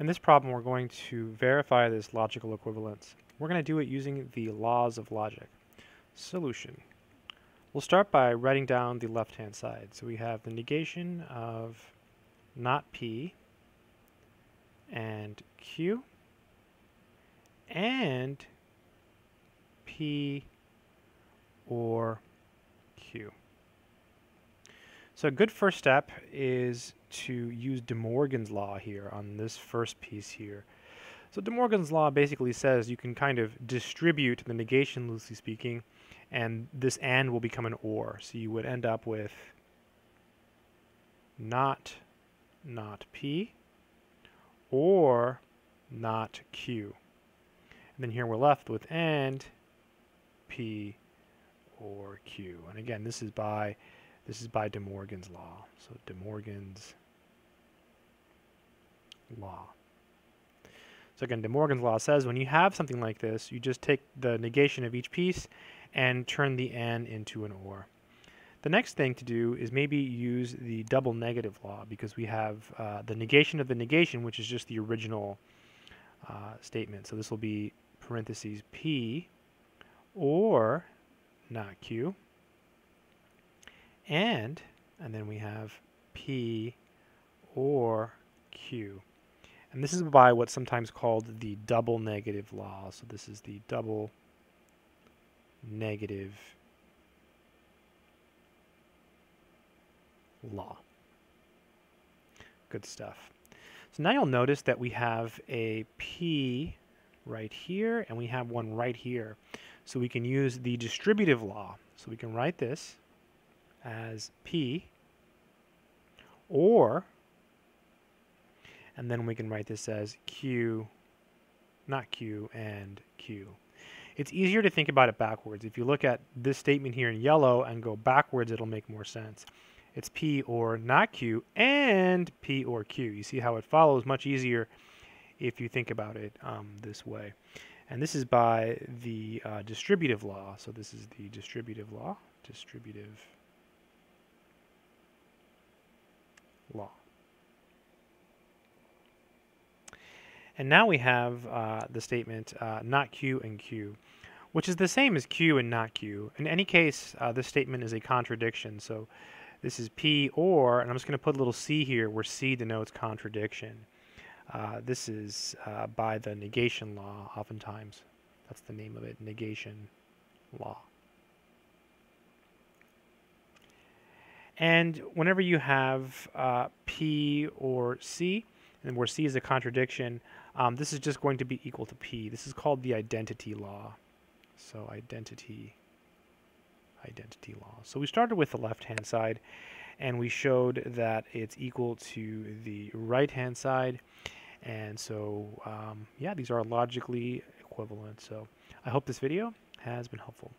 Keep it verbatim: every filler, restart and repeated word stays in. In this problem, we're going to verify this logical equivalence. We're going to do it using the laws of logic. Solution. We'll start by writing down the left-hand side. So we have the negation of not P and Q and P or Q. So a good first step is to use De Morgan's law here on this first piece here. So De Morgan's law basically says you can kind of distribute the negation, loosely speaking, and this and will become an or. So you would end up with not not P or not Q. And then here we're left with and P or Q. And again, this is by this is by De Morgan's law. So De Morgan's law. So again, De Morgan's law says when you have something like this, you just take the negation of each piece and turn the and into an or. The next thing to do is maybe use the double negative law, because we have uh, the negation of the negation, which is just the original uh, statement. So this will be parentheses P or not Q, and and then we have P or Q. And this is by what's sometimes called the double negative law. So this is the double negative law. Good stuff. So now you'll notice that we have a P right here, and we have one right here. So we can use the distributive law. So we can write this as P or, and then we can write this as Q, not Q, and Q. It's easier to think about it backwards. If you look at this statement here in yellow and go backwards, it'll make more sense. It's P or not Q and P or Q. You see how it follows much easier if you think about it um, this way. And this is by the uh, distributive law. So this is the distributive law. Distributive law. And now we have uh, the statement uh, not Q and Q, which is the same as Q and not Q. In any case, uh, this statement is a contradiction. So this is P or, and I'm just going to put a little C here where C denotes contradiction. Uh, this is uh, by the negation law, oftentimes. That's the name of it, negation law. And whenever you have uh, P or C, and where C is a contradiction, um, this is just going to be equal to P. This is called the identity law. So identity, identity law. So we started with the left-hand side, and we showed that it's equal to the right-hand side. And so, um, yeah, these are logically equivalent. So I hope this video has been helpful.